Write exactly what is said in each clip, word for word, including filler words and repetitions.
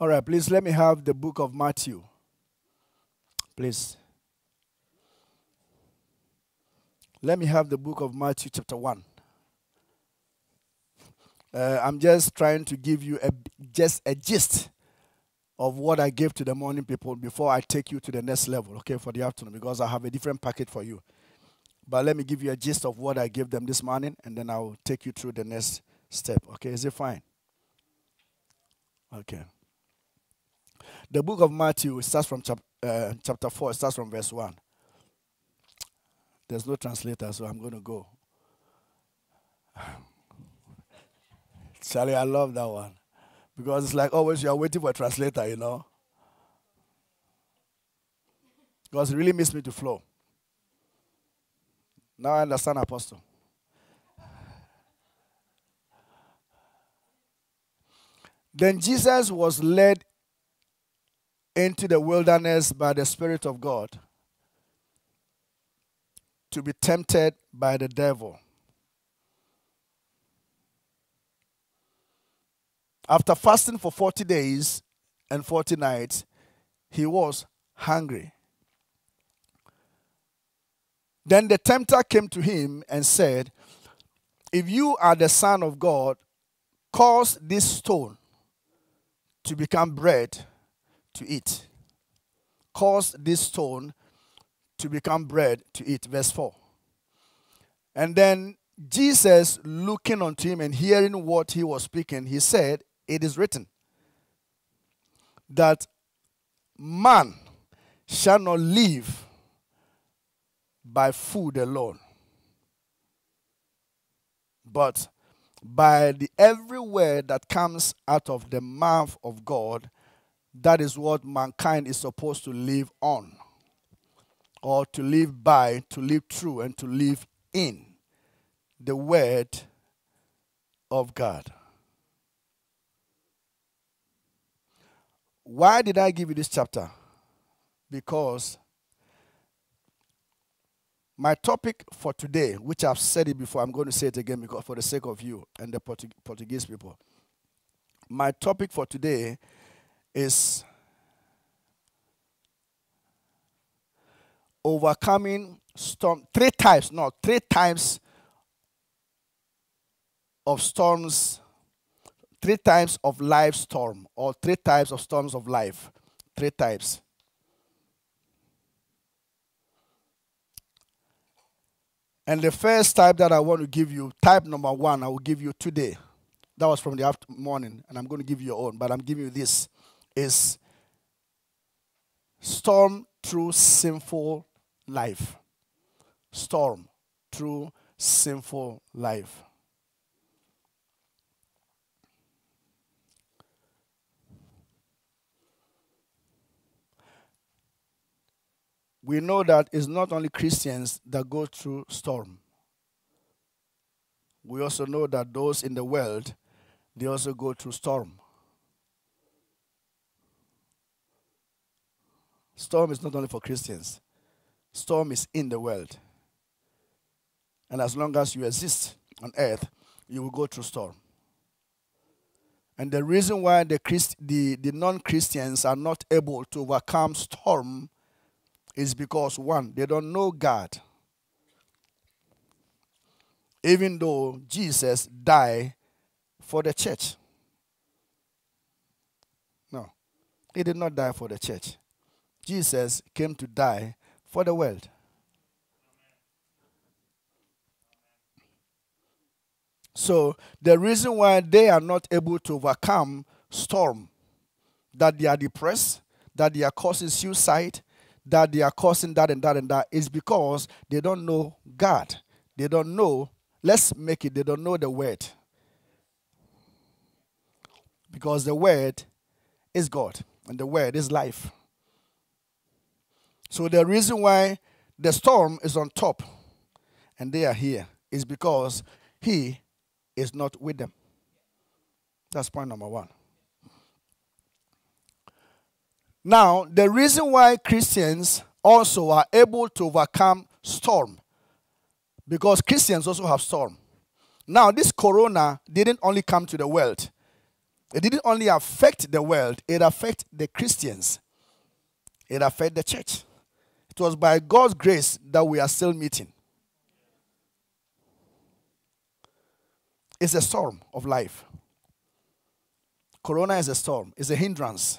All right, please let me have the book of Matthew. Please. Let me have the book of Matthew chapter one. Uh, I'm just trying to give you a, just a gist of what I gave to the morning people before I take you to the next level, okay, for the afternoon, because I have a different packet for you. But let me give you a gist of what I gave them this morning, and then I'll take you through the next step, okay? Is it fine? Okay. The book of Matthew starts from chap uh, chapter four, it starts from verse one. There's no translator, so I'm going to go. Charlie, I love that one. Because it's like always you're waiting for a translator, you know. Because it really makes me to flow. Now I understand, Apostle. Then Jesus was led into the wilderness by the Spirit of God to be tempted by the devil. After fasting for forty days and forty nights, he was hungry. Then the tempter came to him and said, "If you are the Son of God, cause this stone to become bread to eat." Cause this stone to become bread to eat. Verse four. And then Jesus, looking unto him and hearing what he was speaking, he said, "It is written that man shall not live by food alone, but by the every word that comes out of the mouth of God." That is what mankind is supposed to live on, or to live by, to live through, and to live in. The word of God. Why did I give you this chapter? Because my topic for today, which I've said it before, I'm going to say it again because for the sake of you and the Portuguese people. My topic for today is overcoming storm. Three types, no, three types of storms, three types of life storm, or three types of storms of life, three types. And the first type that I want to give you, type number one, I will give you today. That was from the after morning, and I'm going to give you your own, but I'm giving you this, is storm through sinful life. Storm through sinful life. We know that it's not only Christians that go through storm. We also know that those in the world, they also go through storm. Storm is not only for Christians. Storm is in the world. And as long as you exist on earth, you will go through storm. And the reason why the, Christ, the, the non-Christians are not able to overcome storm is because, one, they don't know God. Even though Jesus died for the church. No, he did not die for the church. Jesus came to die for the world. So the reason why they are not able to overcome storm, that they are depressed, that they are causing suicide, that they are causing that and that and that, is because they don't know God. They don't know, let's make it, they don't know the word. Because the word is God, and the word is life. So the reason why the storm is on top and they are here is because he is not with them. That's point number one. Now, the reason why Christians also are able to overcome storm, because Christians also have storm. Now, this corona didn't only come to the world. It didn't only affect the world, it affected the Christians. It affected the church. It was by God's grace that we are still meeting. It's a storm of life. Corona is a storm. It's a hindrance.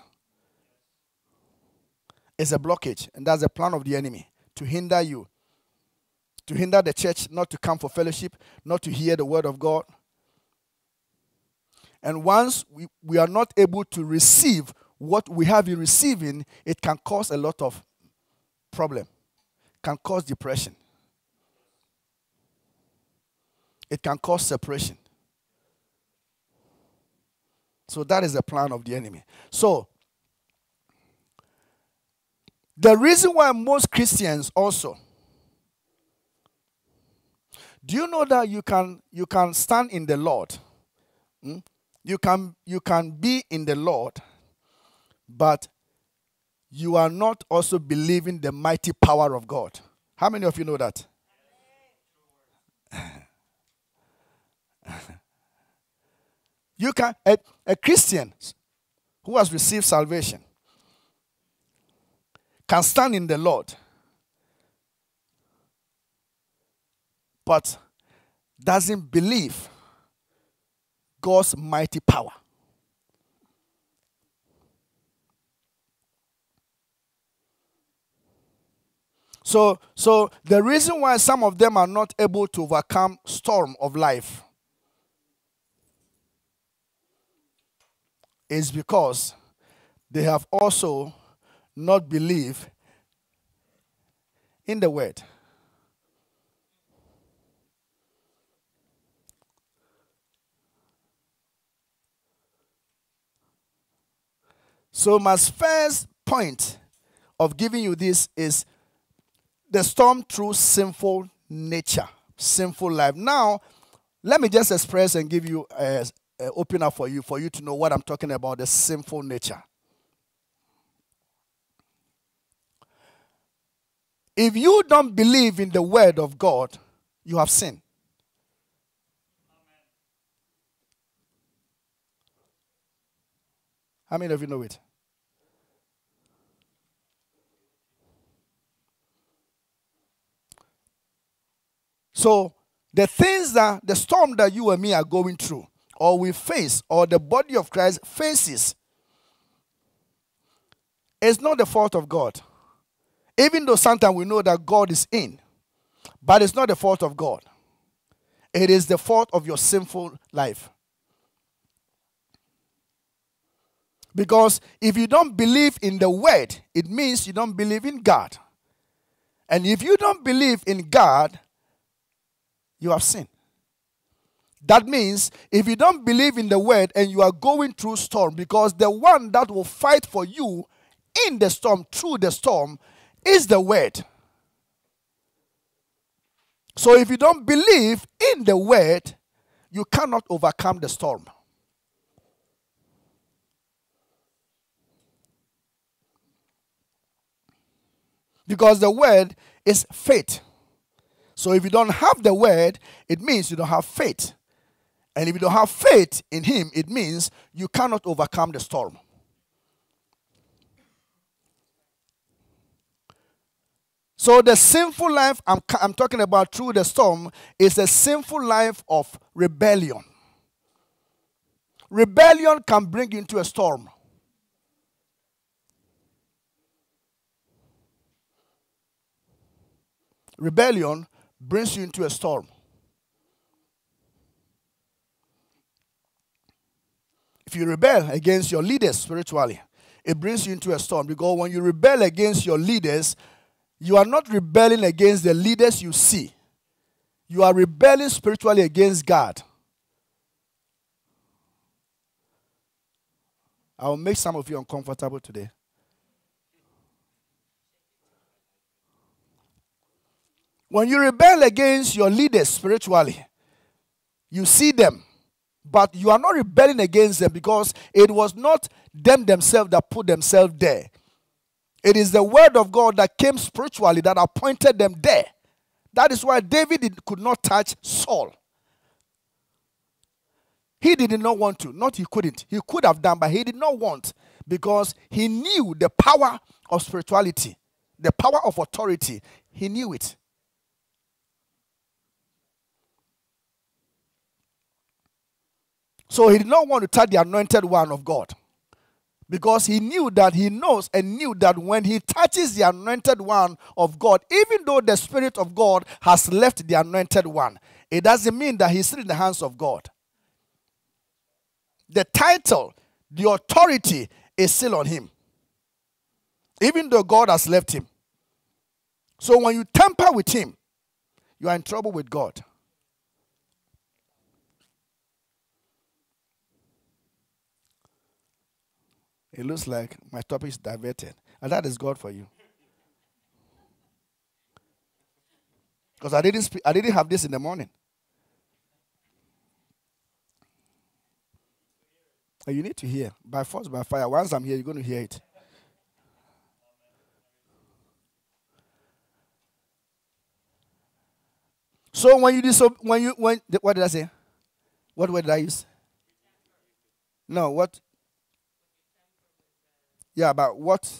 It's a blockage. And that's the plan of the enemy, to hinder you, to hinder the church, not to come for fellowship, not to hear the word of God. And once we, we are not able to receive what we have been receiving, it can cause a lot of problem. It can cause depression. It can cause separation. So that is the plan of the enemy. So, the reason why most Christians also, do you know that you can, you can stand in the Lord? Hmm? You can, you can be in the Lord, but you are not also believing the mighty power of God. How many of you know that? You can, a, a Christian who has received salvation can stand in the Lord, but doesn't believe God's mighty power. So, so the reason why some of them are not able to overcome storm of life is because they have also not believed in the word. So my first point of giving you this is the storm through sinful nature, sinful life. Now, let me just express and give you an opener for you, for you to know what I'm talking about, the sinful nature. If you don't believe in the word of God, you have sinned. How many of you know it? So, the things that, the storm that you and me are going through, or we face, or the body of Christ faces, is not the fault of God. Even though sometimes we know that God is in, but it's not the fault of God. It is the fault of your sinful life. Because if you don't believe in the word, it means you don't believe in God. And if you don't believe in God, you have sinned. That means if you don't believe in the word and you are going through storm, because the one that will fight for you in the storm, through the storm, is the word. So if you don't believe in the word, you cannot overcome the storm. Because the word is faith. So if you don't have the word, it means you don't have faith. And if you don't have faith in him, it means you cannot overcome the storm. So the sinful life I'm, I'm talking about through the storm is a sinful life of rebellion. Rebellion can bring you into a storm. Rebellion brings you into a storm. If you rebel against your leaders spiritually, it brings you into a storm. Because when you rebel against your leaders, you are not rebelling against the leaders you see. You are rebelling spiritually against God. I will make some of you uncomfortable today. When you rebel against your leaders spiritually, you see them, but you are not rebelling against them because it was not them themselves that put themselves there. It is the word of God that came spiritually that appointed them there. That is why David could not touch Saul. He did not want to. Not he couldn't. He could have done, but he did not want, because he knew the power of spirituality, the power of authority. He knew it. So he did not want to touch the anointed one of God, because he knew that he knows and knew that when he touches the anointed one of God, even though the Spirit of God has left the anointed one, it doesn't mean that he's still in the hands of God. The title, the authority is still on him, even though God has left him. So when you tamper with him, you are in trouble with God. It looks like my topic is diverted. And that is God for you. Because I didn't speak, I didn't have this in the morning. And you need to hear. By force, by fire. Once I'm here, you're going to hear it. So when you disob- when you when what did I say? What word did I use? No, what? Yeah, but what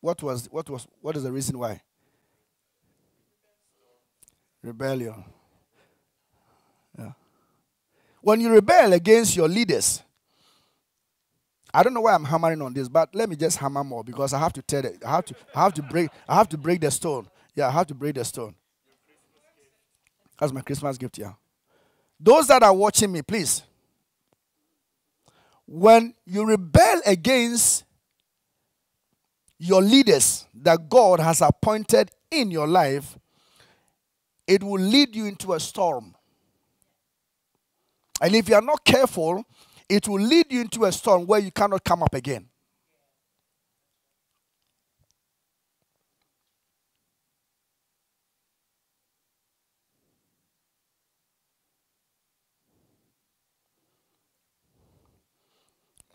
what was what was what is the reason why? Rebellion. Yeah. When you rebel against your leaders, I don't know why I'm hammering on this, but let me just hammer more, because I have to tell it. I have to I have to break I have to break the stone. Yeah, I have to break the stone. That's my Christmas gift, yeah. Those that are watching me, please. When you rebel against your leaders that God has appointed in your life, it will lead you into a storm. And if you are not careful, it will lead you into a storm where you cannot come up again.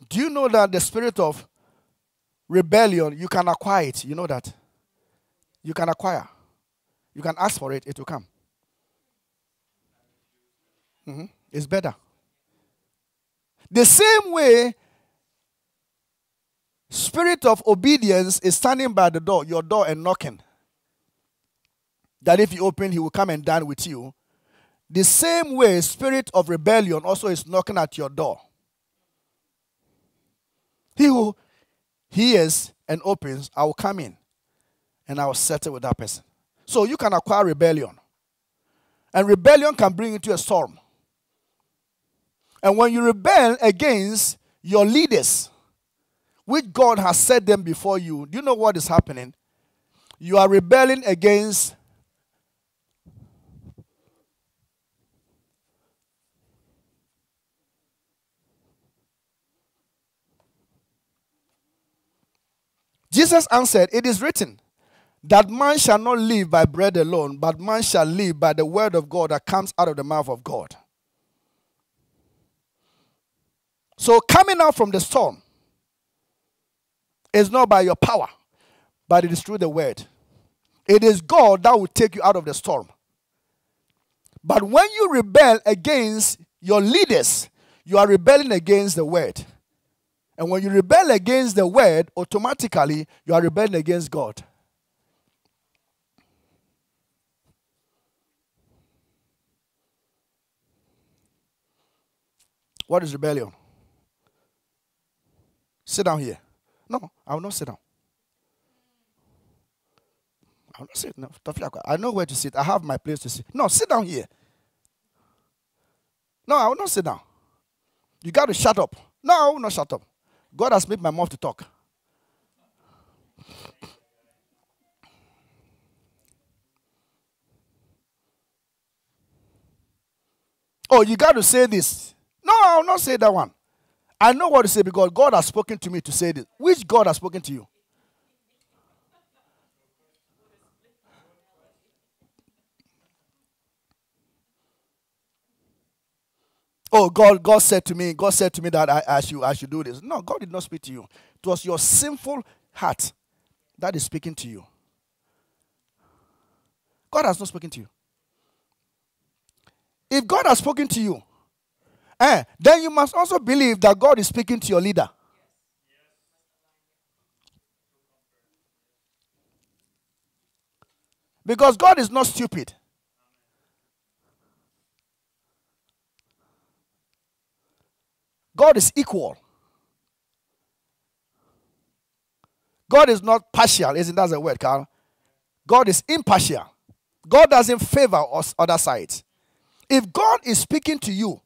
Do you know that the spirit of rebellion, you can acquire it? You know that. You can acquire. You can ask for it, it will come. Mm-hmm. It's better. The same way, spirit of obedience is standing by the door, your door, and knocking. That if you open, he will come and dine with you. The same way, spirit of rebellion also is knocking at your door. He who hears and opens, I will come in and I will settle with that person. So you can acquire rebellion. And rebellion can bring you to a storm. And when you rebel against your leaders, which God has set them before you, do you know what is happening? You are rebelling against Jesus answered, it is written, that man shall not live by bread alone, but man shall live by the word of God that comes out of the mouth of God. So coming out from the storm is not by your power, but it is through the word. It is God that will take you out of the storm. But when you rebel against your leaders, you are rebelling against the word. And when you rebel against the word, automatically you are rebelling against God. What is rebellion? Sit down here. No, I will not sit down. I will not sit. No, I know where to sit. I have my place to sit. No, sit down here. No, I will not sit down. You got to shut up. No, I will not shut up. God has made my mouth to talk. Oh, you got to say this. No, I will not say that one. I know what to say because God has spoken to me to say this. Which God has spoken to you? Oh, God, God said to me, God said to me that I, I, should, I should do this. No, God did not speak to you. It was your sinful heart that is speaking to you. God has not spoken to you. If God has spoken to you Eh, then you must also believe that God is speaking to your leader. Because God is not stupid. God is equal. God is not partial. Isn't that the word, Carl? God is impartial. God doesn't favor us other side. If God is speaking to you,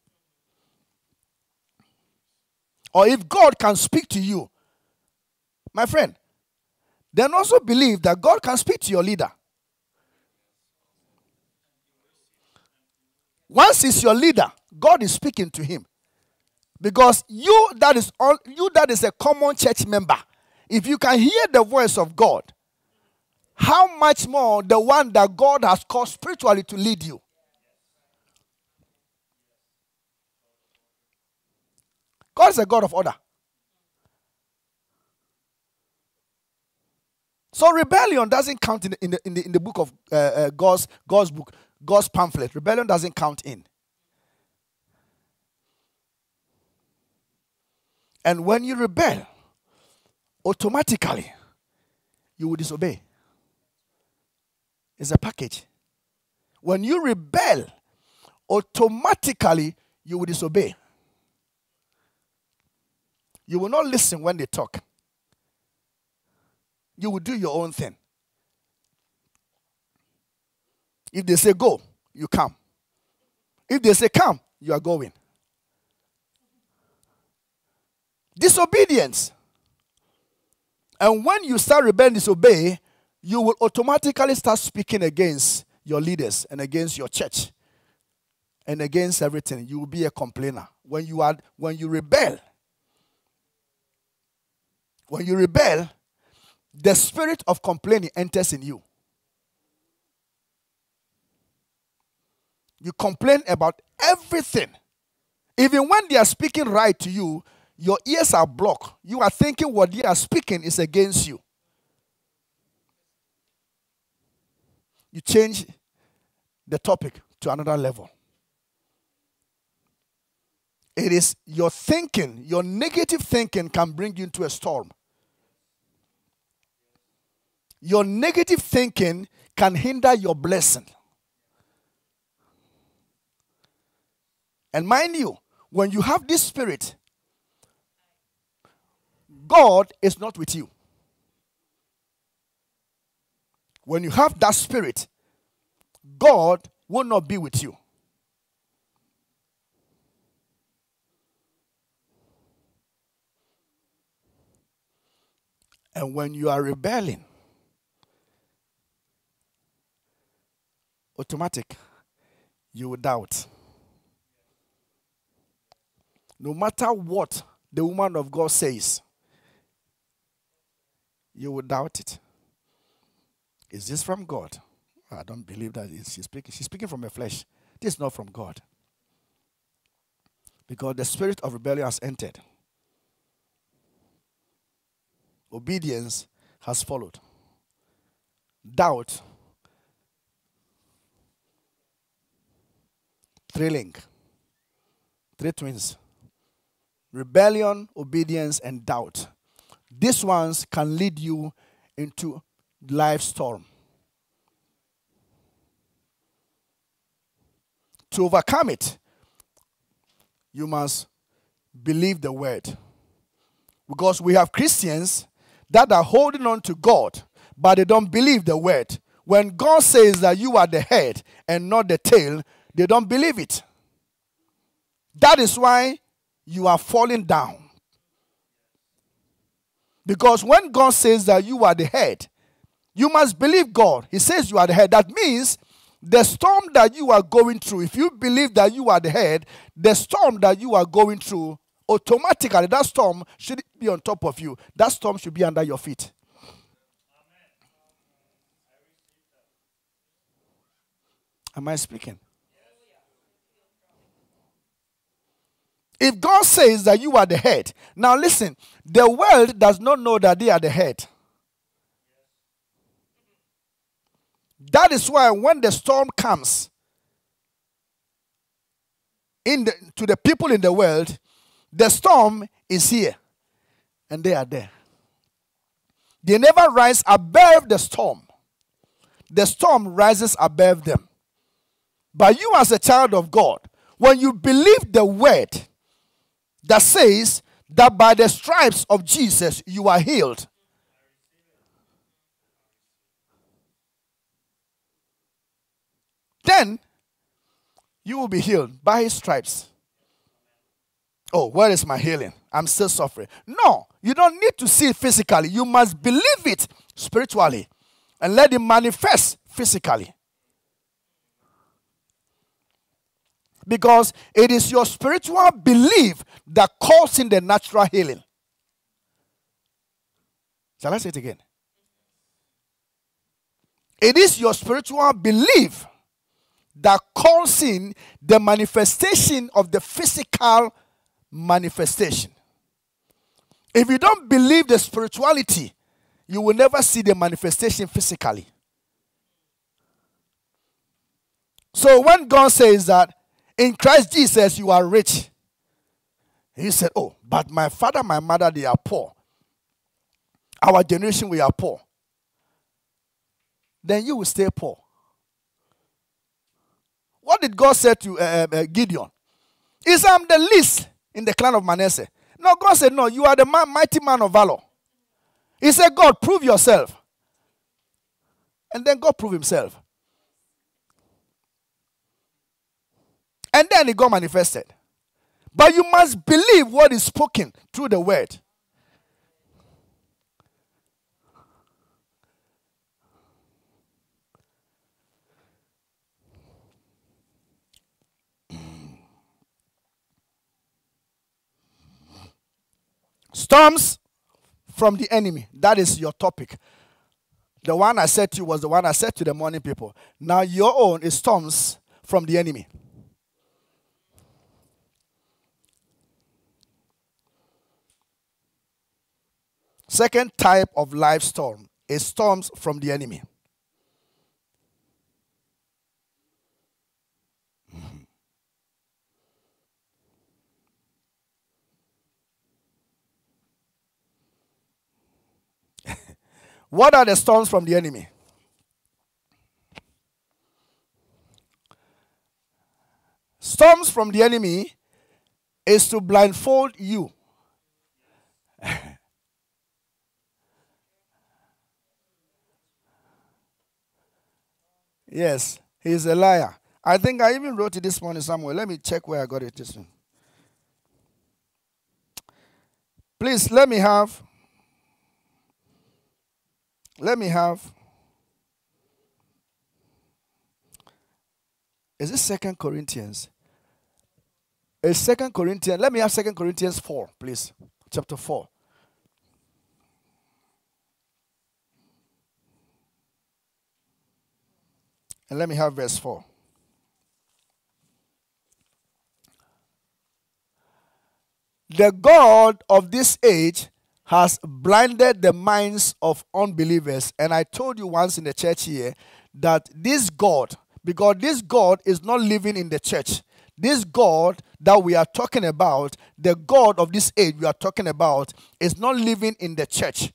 or if God can speak to you, my friend, then also believe that God can speak to your leader. Once he's your leader, God is speaking to him. Because you that is all, you that is a common church member, if you can hear the voice of God, how much more the one that God has called spiritually to lead you? God is a God of order. So rebellion doesn't count in the, in the, in the, in the book of uh, uh, God's, God's book, God's pamphlet. Rebellion doesn't count in. And when you rebel, automatically, you will disobey. It's a package. When you rebel, automatically, you will disobey. You will not listen when they talk. You will do your own thing. If they say go, you come. If they say come, you are going. Disobedience. And when you start rebelling, disobey, you will automatically start speaking against your leaders and against your church and against everything. You will be a complainer. When you are, when you rebel, when you rebel, the spirit of complaining enters in you. You complain about everything. Even when they are speaking right to you, your ears are blocked. You are thinking what they are speaking is against you. You change the topic to another level. It is your thinking, your negative thinking can bring you into a storm. Your negative thinking can hinder your blessing. And mind you, when you have this spirit, God is not with you. When you have that spirit, God will not be with you. And when you are rebelling, automatic, you will doubt. No matter what the woman of God says, you will doubt it. Is this from God? I don't believe that she's speaking. She's speaking from her flesh. This is not from God. Because the spirit of rebellion has entered. Obedience has followed. Doubt. Three link. Three twins. Rebellion, obedience, and doubt. These ones can lead you into life storm. To overcome it, you must believe the word. Because we have Christians that are holding on to God, but they don't believe the word. When God says that you are the head and not the tail, they don't believe it. That is why you are falling down. Because when God says that you are the head, you must believe God. He says you are the head. That means the storm that you are going through, if you believe that you are the head, the storm that you are going through, automatically that storm should be on top of you. That storm should be under your feet. Am I speaking? If God says that you are the head, now listen, the world does not know that they are the head. That is why when the storm comes, in the, to the people in the world, the storm is here, and they are there. They never rise above the storm. The storm rises above them. But you, as a child of God, when you believe the word that says that by the stripes of Jesus you are healed, then you will be healed by his stripes. Oh, where is my healing? I'm still suffering. No, you don't need to see it physically. You must believe it spiritually and let it manifest physically. Because it is your spiritual belief that calls in the natural healing. Shall I say it again? It is your spiritual belief that calls in the manifestation of the physical manifestation. If you don't believe the spirituality, you will never see the manifestation physically. So when God says that in Christ Jesus you are rich, he said, oh, but my father, my mother, they are poor. Our generation, we are poor. Then you will stay poor. What did God say to uh, uh, Gideon? He said, I'm the least in the clan of Manasseh. No, God said, no, you are the man, mighty man of valor. He said, God, prove yourself. And then God proved himself. And then it got manifested. But you must believe what is spoken through the word. Storms from the enemy. That is your topic. The one I said to you was the one I said to the morning people. Now your own is storms from the enemy. Second type of life storm is storms from the enemy. What are the storms from the enemy? Storms from the enemy is to blindfold you. Yes, he's a liar. I think I even wrote it this morning somewhere. Let me check where I got it this one. Please, let me have... Let me have. Is it Second Corinthians? It's Second Corinthians. Let me have Second Corinthians four, please, chapter four. And let me have verse four. The God of this age has blinded the minds of unbelievers. And I told you once in the church here that this God, because this God is not living in the church. This God that we are talking about, the God of this age we are talking about, is not living in the church,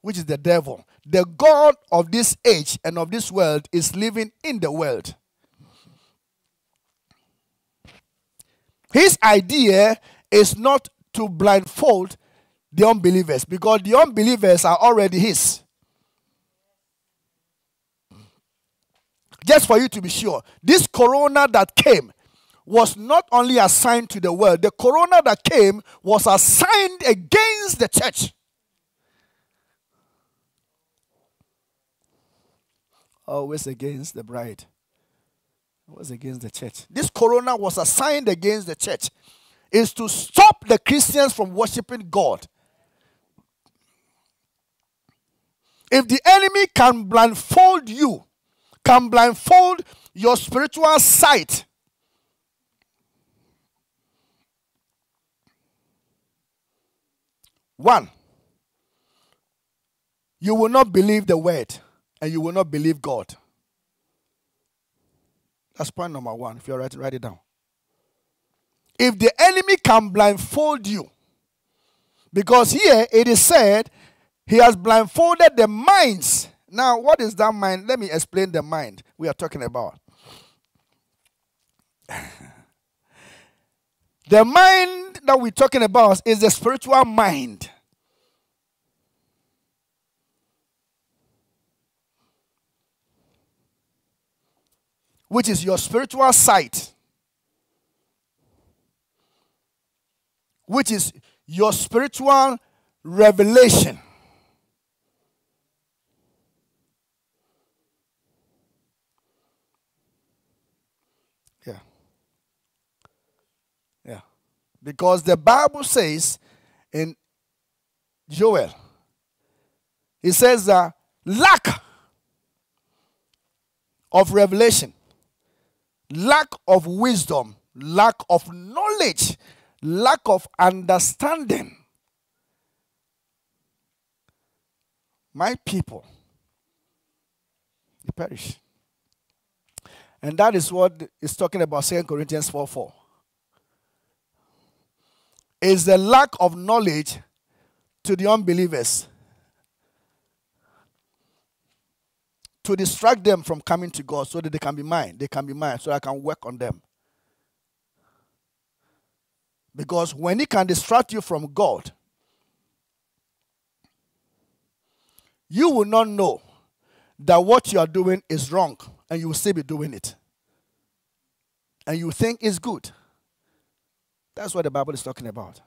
which is the devil. The God of this age and of this world is living in the world. His idea is not to blindfold the unbelievers, because the unbelievers are already his. Just for you to be sure, this corona that came was not only assigned to the world. The corona that came was assigned against the church. Always against the bride. Always against the church. This corona was assigned against the church. Is to stop the Christians from worshiping God. If the enemy can blindfold you, can blindfold your spiritual sight, one, you will not believe the word and you will not believe God. That's point number one. If you're right, write it down. If the enemy can blindfold you, because here it is said, he has blindfolded the minds. Now, what is that mind? Let me explain the mind we are talking about. The mind that we're talking about is the spiritual mind. Which is your spiritual sight. Which is your spiritual revelation. Yeah. Yeah. Because the Bible says in Joel, it says that lack of revelation, lack of wisdom, lack of knowledge, lack of understanding. My people, they perish. And that is what is talking about Second Corinthians four four. It's the lack of knowledge to the unbelievers to distract them from coming to God so that they can be mine. They can be mine so I can work on them. Because when it can distract you from God, you will not know that what you are doing is wrong, and you will still be doing it. And you think it's good. That's what the Bible is talking about.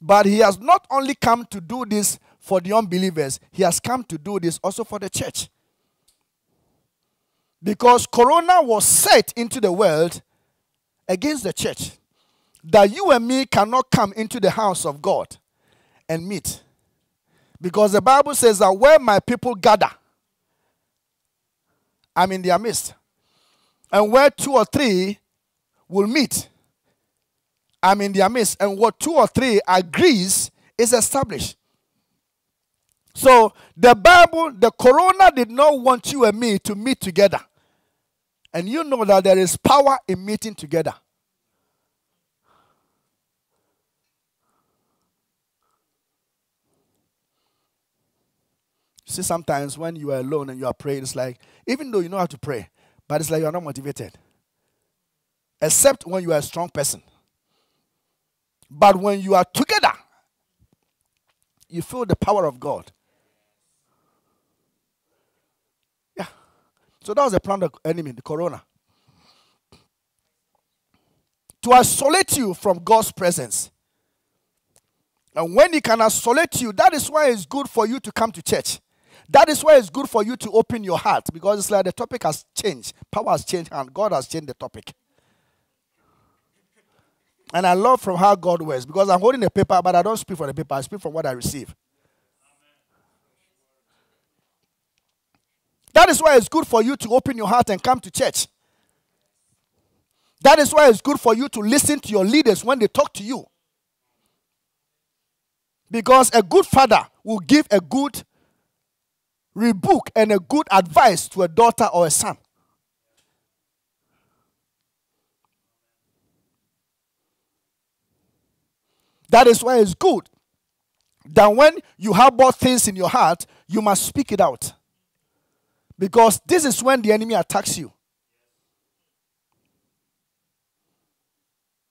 But he has not only come to do this for the unbelievers, he has come to do this also for the church. Because corona was set into the world against the church, that you and me cannot come into the house of God and meet. Because the Bible says that where my people gather, I'm in their midst. And where two or three will meet, I'm in their midst. And what two or three agrees is established. So the Bible, the corona did not want you and me to meet together. And you know that there is power in meeting together. See, sometimes when you are alone and you are praying, it's like, even though you know how to pray, but it's like you are not motivated. Except when you are a strong person. But when you are together, you feel the power of God. Yeah. So that was the plan of the enemy, the corona. To isolate you from God's presence. And when he can isolate you, that is why it's good for you to come to church. That is why it's good for you to open your heart. Because it's like the topic has changed. Power has changed and God has changed the topic. And I love from how God works. Because I'm holding a paper, but I don't speak from the paper. I speak from what I receive. That is why it's good for you to open your heart and come to church. That is why it's good for you to listen to your leaders when they talk to you. Because a good father will give a good rebuke and a good advice to a daughter or a son. That is why it's good that when you harbor things in your heart, you must speak it out. Because this is when the enemy attacks you.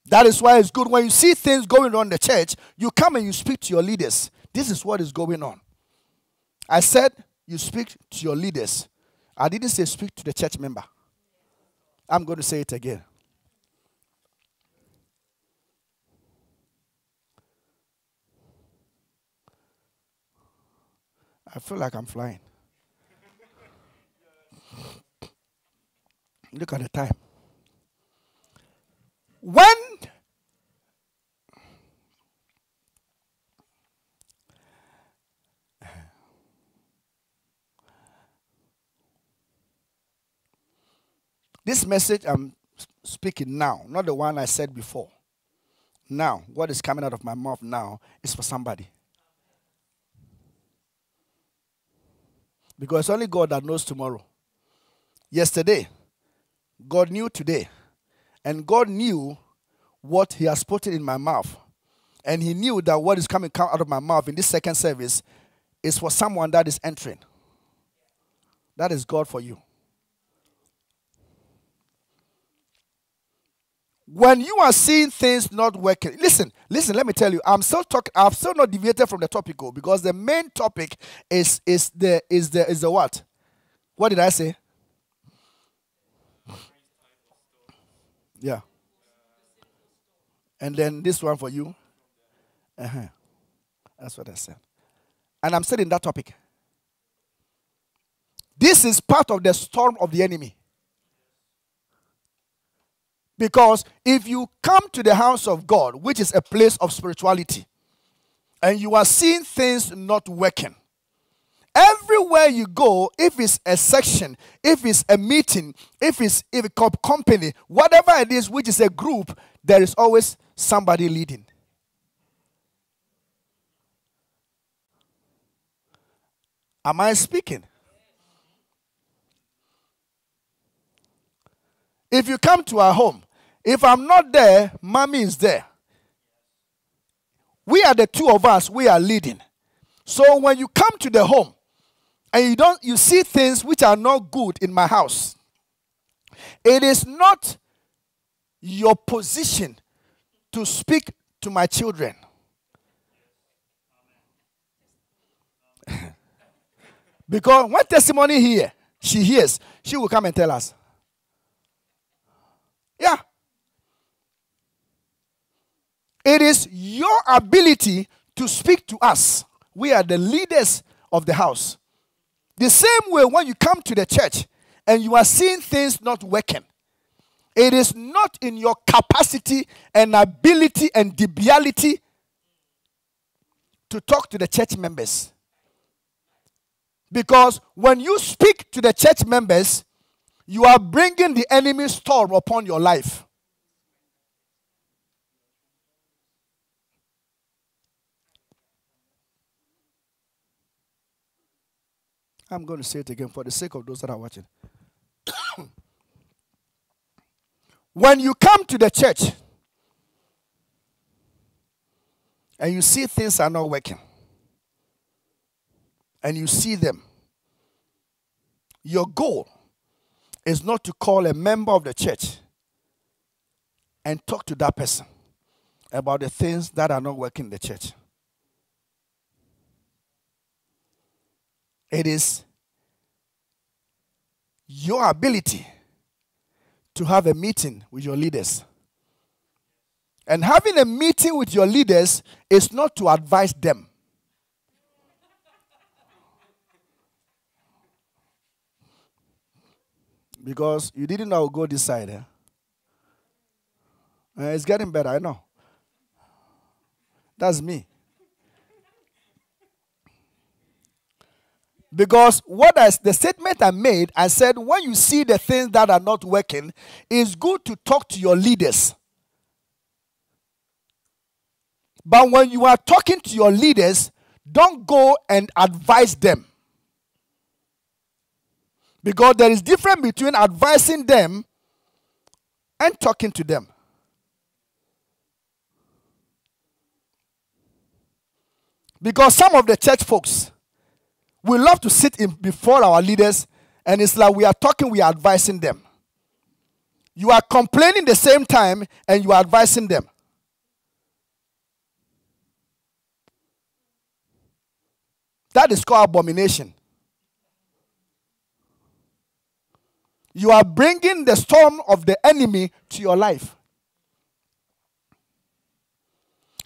That is why it's good when you see things going on in the church, you come and you speak to your leaders. This is what is going on. I said you speak to your leaders. I didn't say speak to the church member. I'm going to say it again. I feel like I'm flying. Look at the time. When this message I'm speaking now, not the one I said before. Now, what is coming out of my mouth now is for somebody. Because only God that knows tomorrow. Yesterday, God knew today. And God knew what he has put in my mouth. And he knew that what is coming out of my mouth in this second service is for someone that is entering. That is God for you. When you are seeing things not working, listen, listen, let me tell you, I'm still talking, I'm still not deviated from the topic, because the main topic is is the is the is the what? What did I say? Yeah. And then this one for you. Uh-huh. That's what I said. And I'm still in that topic. This is part of the storm of the enemy. Because if you come to the house of God, which is a place of spirituality, and you are seeing things not working, everywhere you go, if it's a section, if it's a meeting, if it's if a company, whatever it is, which is a group, there is always somebody leading. Am I speaking? If you come to our home, if I'm not there, mommy is there. We are the two of us, we are leading. So when you come to the home and you don't you see things which are not good in my house, it is not your position to speak to my children. Because when testimony here, she hears, she will come and tell us. Yeah. It is your ability to speak to us. We are the leaders of the house. The same way when you come to the church and you are seeing things not working, it is not in your capacity and ability and debility to talk to the church members. Because when you speak to the church members, you are bringing the enemy's storm upon your life. I'm going to say it again for the sake of those that are watching. When you come to the church and you see things are not working, and you see them, your goal is not to call a member of the church and talk to that person about the things that are not working in the church. It is your ability to have a meeting with your leaders. And having a meeting with your leaders is not to advise them. Because you didn't know I would go this side. Eh? Uh, it's getting better, I know. That's me. Because what I, the statement I made, I said, when you see the things that are not working, it's good to talk to your leaders. But when you are talking to your leaders, don't go and advise them. Because there is a difference between advising them and talking to them. Because some of the church folks, we love to sit in before our leaders and it's like we are talking, we are advising them. You are complaining the same time and you are advising them. That is called abomination. You are bringing the storm of the enemy to your life.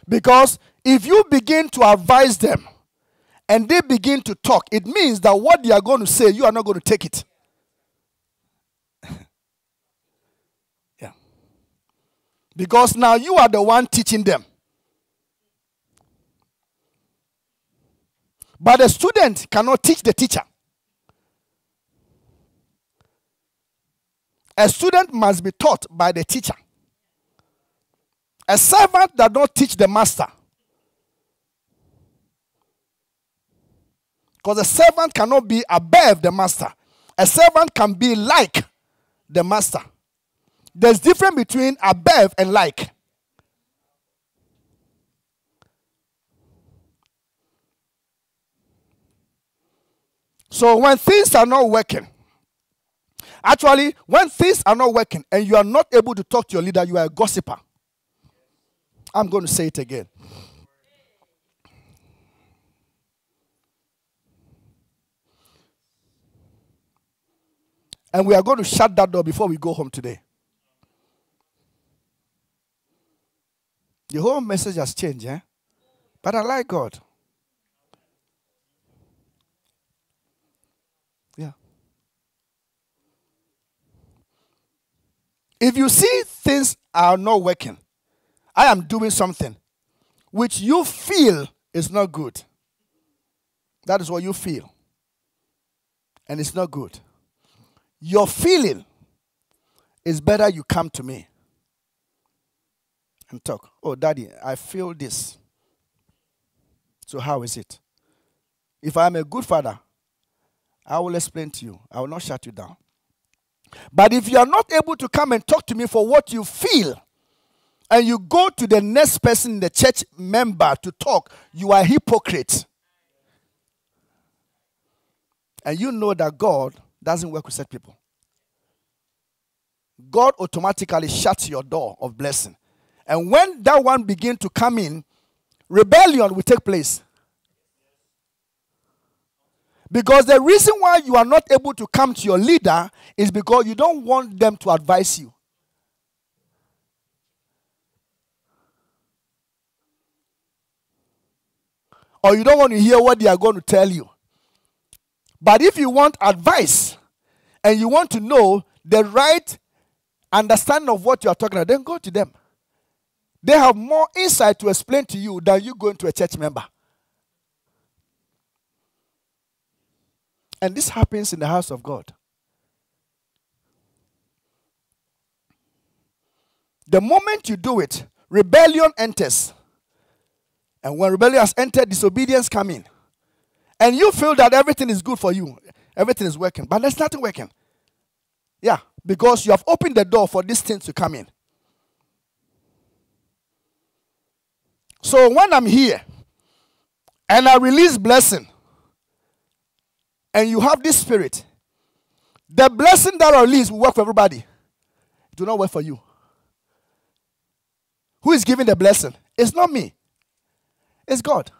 Because if you begin to advise them and they begin to talk, it means that what they are going to say, you are not going to take it. Yeah. Because now you are the one teaching them. But the student cannot teach the teacher. A student must be taught by the teacher. A servant does not teach the master. Because a servant cannot be above the master. A servant can be like the master. There's a difference between above and like. So when things are not working, actually, when things are not working and you are not able to talk to your leader, you are a gossiper. I'm going to say it again. And we are going to shut that door before we go home today. The whole message has changed, eh? But I like God. Yeah. If you see things are not working, I am doing something which you feel is not good. That is what you feel. And it's not good. Your feeling is better you come to me and talk. Oh, Daddy, I feel this. So how is it? If I'm a good father, I will explain to you. I will not shut you down. But if you are not able to come and talk to me for what you feel, and you go to the next person, the church member, to talk, you are a hypocrite. And you know that God doesn't work with such people. God automatically shuts your door of blessing. And when that one begins to come in, rebellion will take place. Because the reason why you are not able to come to your leader is because you don't want them to advise you. Or you don't want to hear what they are going to tell you. But if you want advice and you want to know the right understanding of what you are talking about, then go to them. They have more insight to explain to you than you going to a church member. And this happens in the house of God. The moment you do it, rebellion enters. And when rebellion has entered, disobedience comes in. And you feel that everything is good for you. Everything is working. But there's nothing working. Yeah, because you have opened the door for these things to come in. So when I'm here, and I release blessing, and you have this spirit, the blessing that I release will work for everybody. It will not work for you. Who is giving the blessing? It's not me. It's God.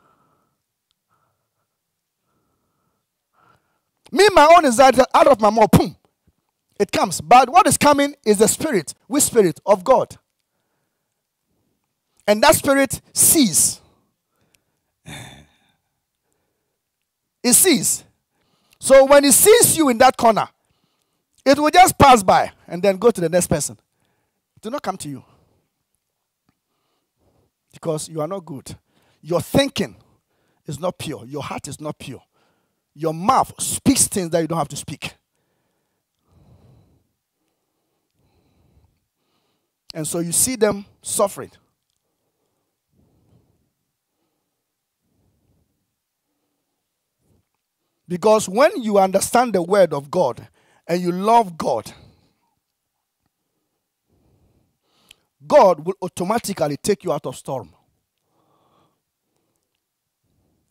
Me, my own is out of my mouth. Boom. It comes. But what is coming is the spirit, which spirit of God. And that spirit sees. It sees. So when it sees you in that corner, it will just pass by and then go to the next person. Do not come to you. Because you are not good. Your thinking is not pure. Your heart is not pure. Your mouth speaks things that you don't have to speak. And so you see them suffering. Because when you understand the word of God and you love God, God will automatically take you out of storm.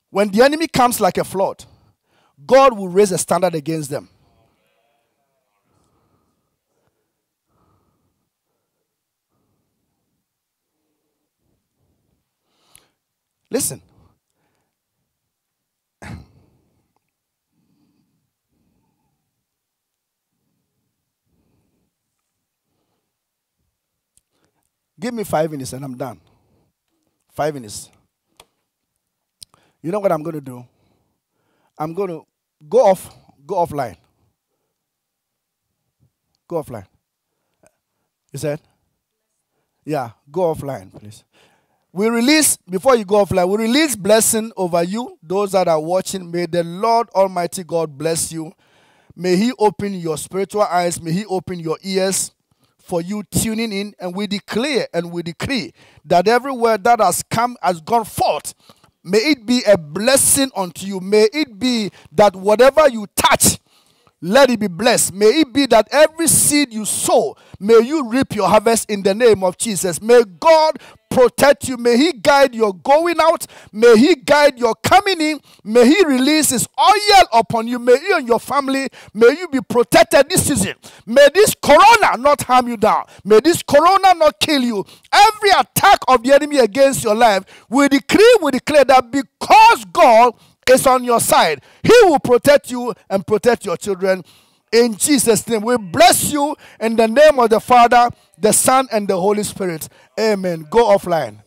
When the enemy comes like a flood, God will raise a standard against them. Listen. Give me five minutes and I'm done. Five minutes. You know what I'm going to do? I'm going to go off, go offline. Go offline. You said? Yeah, go offline, please. We release, before you go offline, we release blessing over you, those that are watching. May the Lord Almighty God bless you. May He open your spiritual eyes. May He open your ears for you tuning in. And we declare and we decree that every word that has come, has gone forth, may it be a blessing unto you. May it be that whatever you touch, let it be blessed. May it be that every seed you sow, may you reap your harvest in the name of Jesus. May God protect you. May he guide your going out. May he guide your coming in. May he release his oil upon you. May you and your family, may you be protected this season. May this corona not harm you down. May this corona not kill you. Every attack of the enemy against your life, we decree, we declare that because God is on your side, he will protect you and protect your children. In Jesus' name, we bless you in the name of the Father, the Son, and the Holy Spirit. Amen. Go offline.